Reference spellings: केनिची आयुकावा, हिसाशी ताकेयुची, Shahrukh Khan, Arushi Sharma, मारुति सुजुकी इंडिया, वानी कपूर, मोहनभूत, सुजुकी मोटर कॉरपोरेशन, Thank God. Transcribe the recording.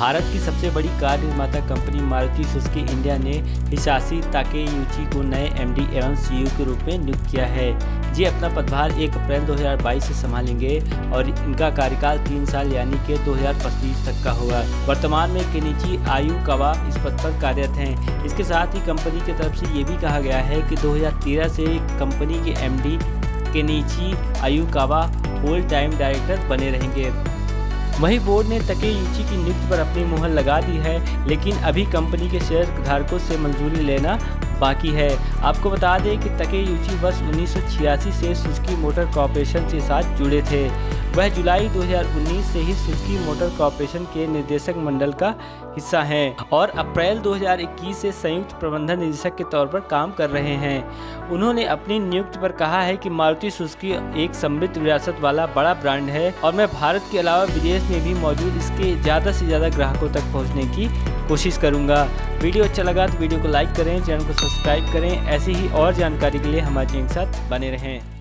भारत की सबसे बड़ी कार निर्माता कंपनी मारुति सुजुकी इंडिया ने हिसाशी ताकेयुची को नए एमडी एवं सीईओ के रूप में नियुक्त किया है। ये अपना पदभार 1 अप्रैल 2022 से संभालेंगे और इनका कार्यकाल 3 साल यानी कि 2025 तक का होगा। वर्तमान में केनिची आयुकावा इस पद पर कार्यरत हैं। इसके साथ ही कंपनी की तरफ से ये भी कहा गया है कि 2013 से कंपनी के MD केनिची आयुकावा full time director बने रहेंगे। वहीं बोर्ड ने ताकेयुची की नियुक्ति पर अपनी मुहर लगा दी है, लेकिन अभी कंपनी के शेयरधारकों से मंजूरी लेना बाकी है। आपको बता दें कि ताकेयुची वर्ष 1986 से सुजुकी मोटर कॉरपोरेशन के साथ जुड़े थे। वह जुलाई 2019 से ही सुजुकी मोटर कॉरपोरेशन के निदेशक मंडल का हिस्सा हैं और अप्रैल 2021 से संयुक्त प्रबंधन निदेशक के तौर पर काम कर रहे हैं। उन्होंने अपनी नियुक्ति पर कहा है कि मारुति सुजुकी एक समृद्ध विरासत वाला बड़ा ब्रांड है और मैं भारत के अलावा विदेश में भी मौजूद इसके ज़्यादा से ज़्यादा ग्राहकों तक पहुँचने की कोशिश करूँगा। वीडियो अच्छा लगा तो वीडियो को लाइक करें, चैनल को सब्सक्राइब करें। ऐसी ही और जानकारी के लिए हमारे चैनल के साथ बने रहें।